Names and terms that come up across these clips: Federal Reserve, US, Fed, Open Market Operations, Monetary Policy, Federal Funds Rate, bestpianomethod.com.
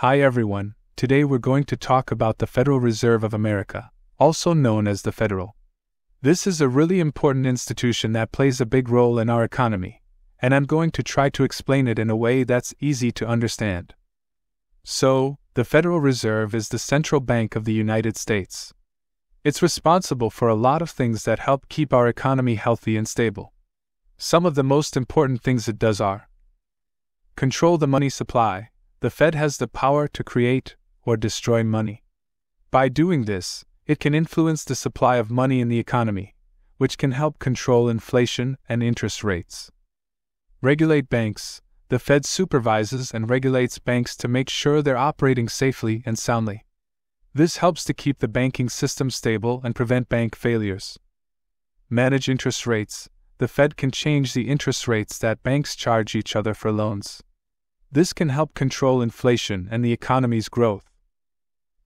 Hi everyone, today we're going to talk about the Federal Reserve of America, also known as the Federal. This is a really important institution that plays a big role in our economy, and I'm going to try to explain it in a way that's easy to understand. So, the Federal Reserve is the central bank of the United States. It's responsible for a lot of things that help keep our economy healthy and stable. Some of the most important things it does are: control the money supply. The Fed has the power to create or destroy money. By doing this, it can influence the supply of money in the economy, which can help control inflation and interest rates. Regulate banks. The Fed supervises and regulates banks to make sure they're operating safely and soundly. This helps to keep the banking system stable and prevent bank failures. Manage interest rates. The Fed can change the interest rates that banks charge each other for loans. This can help control inflation and the economy's growth.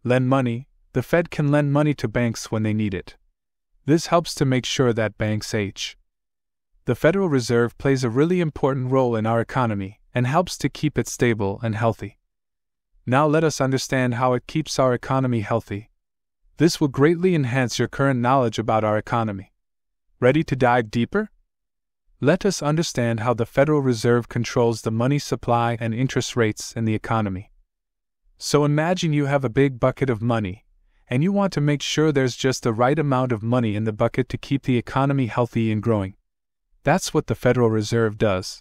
Lend money. The Fed can lend money to banks when they need it. This helps to make sure that banks age. The Federal Reserve plays a really important role in our economy and helps to keep it stable and healthy. Now let us understand how it keeps our economy healthy. This will greatly enhance your current knowledge about our economy. Ready to dive deeper? Let us understand how the Federal Reserve controls the money supply and interest rates in the economy. So imagine you have a big bucket of money, and you want to make sure there's just the right amount of money in the bucket to keep the economy healthy and growing. That's what the Federal Reserve does.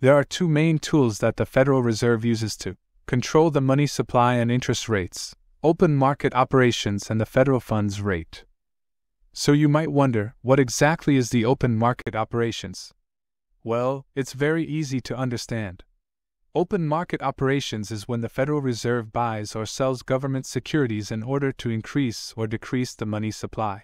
There are two main tools that the Federal Reserve uses to control the money supply and interest rates: open market operations and the Federal Funds Rate. So you might wonder, what exactly is the open market operations? Well, it's very easy to understand. Open market operations is when the Federal Reserve buys or sells government securities in order to increase or decrease the money supply.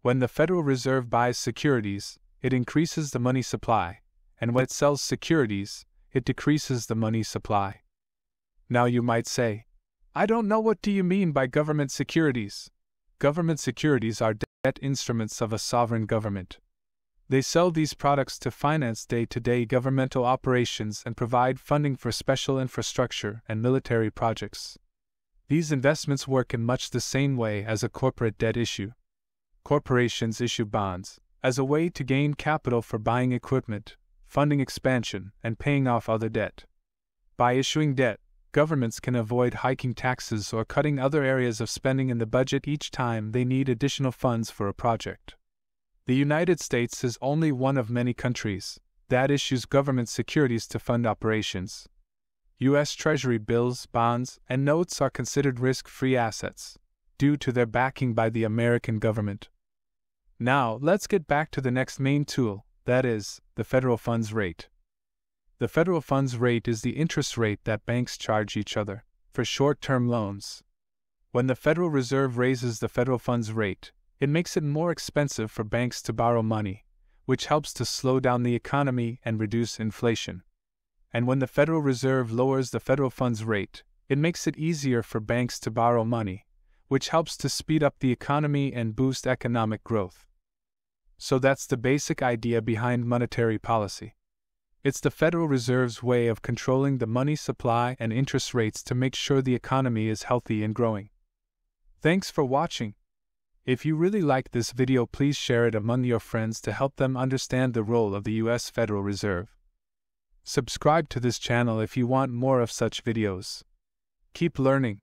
When the Federal Reserve buys securities, it increases the money supply, and when it sells securities, it decreases the money supply. Now you might say, I don't know, what do you mean by government securities? Government securities are debt instruments of a sovereign government. They sell these products to finance day-to-day governmental operations and provide funding for special infrastructure and military projects. These investments work in much the same way as a corporate debt issue. Corporations issue bonds as a way to gain capital for buying equipment, funding expansion, and paying off other debt. By issuing debt, governments can avoid hiking taxes or cutting other areas of spending in the budget each time they need additional funds for a project. The United States is only one of many countries that issues government securities to fund operations. U.S. Treasury bills, bonds, and notes are considered risk-free assets due to their backing by the American government. Now, let's get back to the next main tool, that is, the federal funds rate. The federal funds rate is the interest rate that banks charge each other for short-term loans. When the Federal Reserve raises the federal funds rate, it makes it more expensive for banks to borrow money, which helps to slow down the economy and reduce inflation. And when the Federal Reserve lowers the federal funds rate, it makes it easier for banks to borrow money, which helps to speed up the economy and boost economic growth. So that's the basic idea behind monetary policy. It's the Federal Reserve's way of controlling the money supply and interest rates to make sure the economy is healthy and growing. Thanks for watching. If you really like this video, please share it among your friends to help them understand the role of the U.S. Federal Reserve. Subscribe to this channel if you want more of such videos. Keep learning.